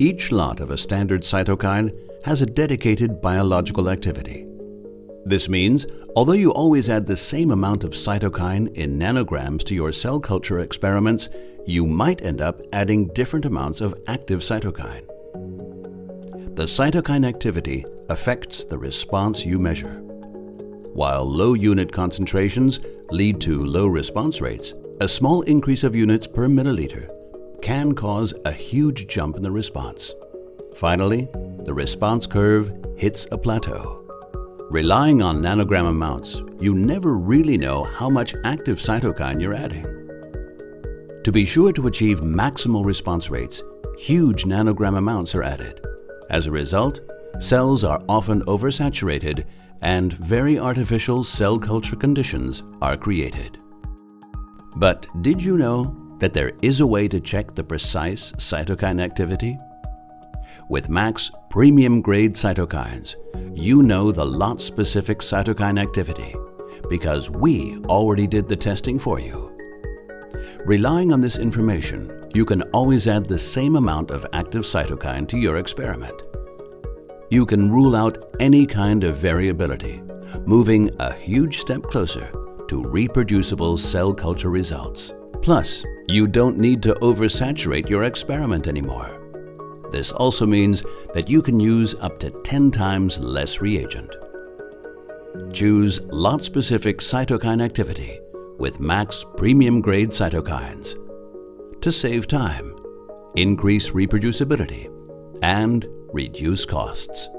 Each lot of a standard cytokine has a dedicated biological activity. This means, although you always add the same amount of cytokine in nanograms to your cell culture experiments, you might end up adding different amounts of active cytokine. The cytokine activity affects the response you measure. While low unit concentrations lead to low response rates, a small increase of units per milliliter can cause a huge jump in the response. Finally, the response curve hits a plateau. Relying on nanogram amounts, you never really know how much active cytokine you're adding. To be sure to achieve maximal response rates, huge nanogram amounts are added. As a result, cells are often oversaturated and very artificial cell culture conditions are created. But did you know that there is a way to check the precise cytokine activity? With MACS premium grade cytokines, you know the lot-specific cytokine activity because we already did the testing for you. Relying on this information, you can always add the same amount of active cytokine to your experiment. You can rule out any kind of variability, moving a huge step closer to reproducible cell culture results. Plus, you don't need to oversaturate your experiment anymore. This also means that you can use up to 10 times less reagent. Choose lot-specific cytokine activity with MACS premium grade cytokines to save time, increase reproducibility, and reduce costs.